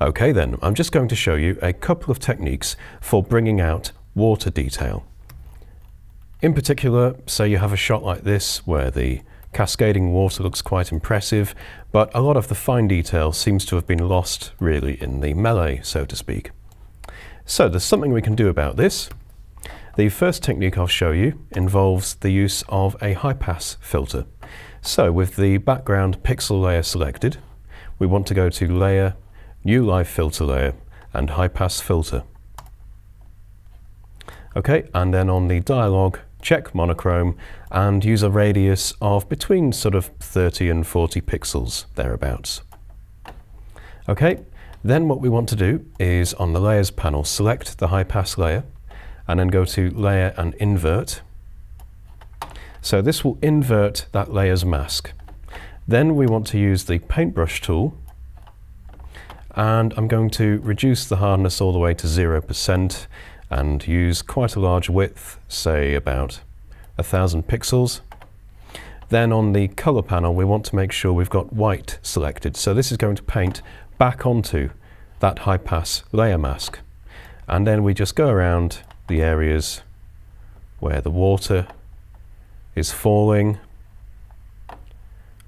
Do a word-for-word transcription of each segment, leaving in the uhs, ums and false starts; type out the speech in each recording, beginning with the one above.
Okay then, I'm just going to show you a couple of techniques for bringing out water detail. In particular, say you have a shot like this where the cascading water looks quite impressive, but a lot of the fine detail seems to have been lost really in the melee, so to speak. So there's something we can do about this. The first technique I'll show you involves the use of a high-pass filter. So with the background pixel layer selected, we want to go to Layer, New Live Filter Layer, and High-Pass Filter. Okay, and then on the dialog, check monochrome and use a radius of between sort of thirty and forty pixels, thereabouts. Okay, then what we want to do is on the Layers panel, select the high-pass layer, and then go to Layer and Invert. So this will invert that layer's mask. Then we want to use the paintbrush tool, and I'm going to reduce the hardness all the way to zero percent and use quite a large width, say about one thousand pixels. Then on the color panel, we want to make sure we've got white selected. So this is going to paint back onto that high-pass layer mask. And then we just go around the areas where the water is falling,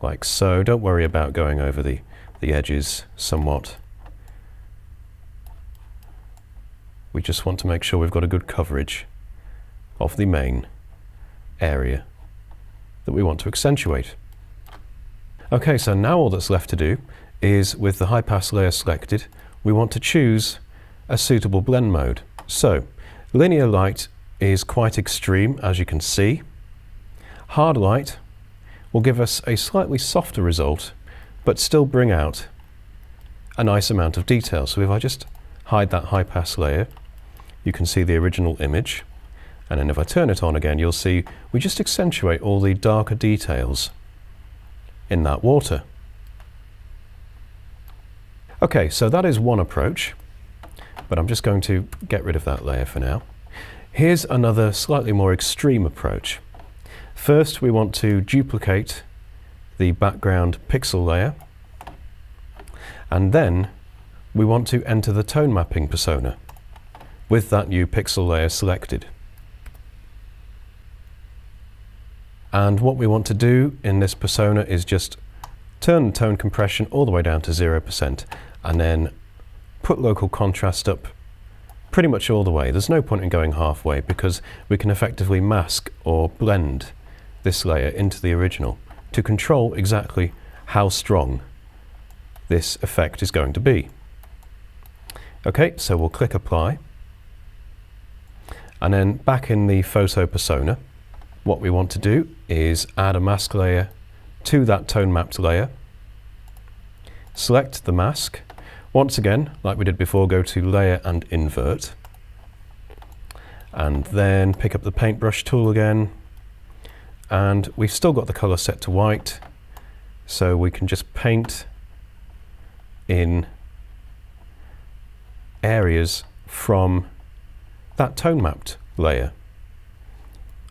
like so. Don't worry about going over the, the edges somewhat. We just want to make sure we've got a good coverage of the main area that we want to accentuate. Okay, so now all that's left to do is, with the high-pass layer selected, we want to choose a suitable blend mode. So, linear light is quite extreme, as you can see. Hard light will give us a slightly softer result, but still bring out a nice amount of detail. So if I just hide that high-pass layer, you can see the original image. And then if I turn it on again, you'll see we just accentuate all the darker details in that water. Okay, so that is one approach, but I'm just going to get rid of that layer for now. Here's another slightly more extreme approach. First, we want to duplicate the background pixel layer, and then we want to enter the tone mapping persona with that new pixel layer selected. And what we want to do in this persona is just turn the tone compression all the way down to zero percent and then put local contrast up pretty much all the way. There's no point in going halfway because we can effectively mask or blend this layer into the original to control exactly how strong this effect is going to be. Okay, so we'll click Apply, and then back in the photo persona, what we want to do is add a mask layer to that tone mapped layer. Select the mask. Once again, like we did before, go to Layer and Invert, and then pick up the paintbrush tool again, and we've still got the color set to white, so we can just paint in areas from that tone mapped layer.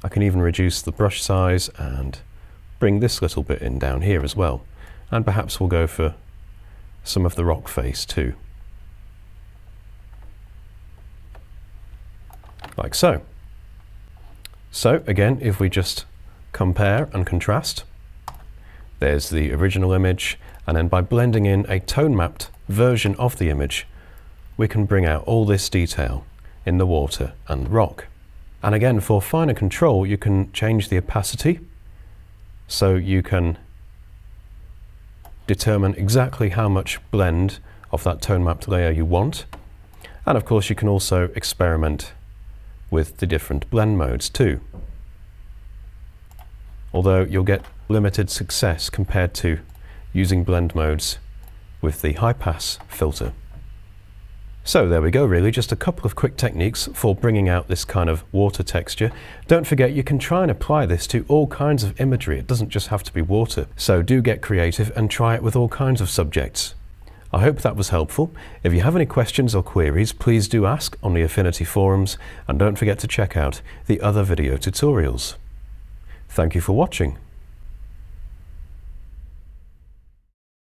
I can even reduce the brush size and bring this little bit in down here as well, and perhaps we'll go for some of the rock face too. Like so. So again, if we just compare and contrast, there's the original image, and then by blending in a tone mapped version of the image, we can bring out all this detail in the water and rock. And again, for finer control, you can change the opacity, so you can determine exactly how much blend of that tone mapped layer you want. And of course, you can also experiment with the different blend modes too. Although you'll get limited success compared to using blend modes with the high pass filter. So there we go, really, just a couple of quick techniques for bringing out this kind of water texture. Don't forget, you can try and apply this to all kinds of imagery. It doesn't just have to be water. So do get creative and try it with all kinds of subjects. I hope that was helpful. If you have any questions or queries, please do ask on the Affinity forums, and don't forget to check out the other video tutorials. Thank you for watching.